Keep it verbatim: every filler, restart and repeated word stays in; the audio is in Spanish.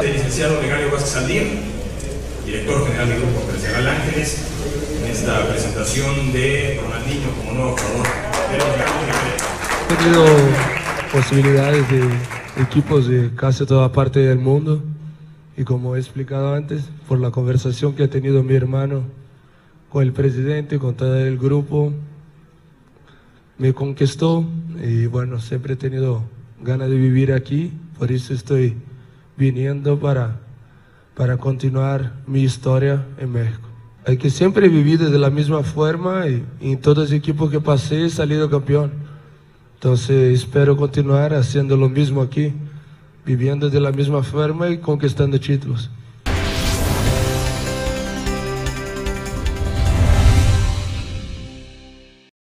El licenciado Legario Vázquez Saldín, director general del Grupo Presidencial Ángeles, en esta presentación de Ronaldinho como nuevo jugador. He tenido posibilidades de equipos de casi toda parte del mundo y, como he explicado antes, por la conversación que ha tenido mi hermano con el presidente, con todo el grupo, me conquistó y bueno, siempre he tenido ganas de vivir aquí, por eso estoy viniendo para, para continuar mi historia en México. Aquí siempre he vivido de la misma forma y, y en todos los equipos que pasé he salido campeón. Entonces espero continuar haciendo lo mismo aquí, viviendo de la misma forma y conquistando títulos.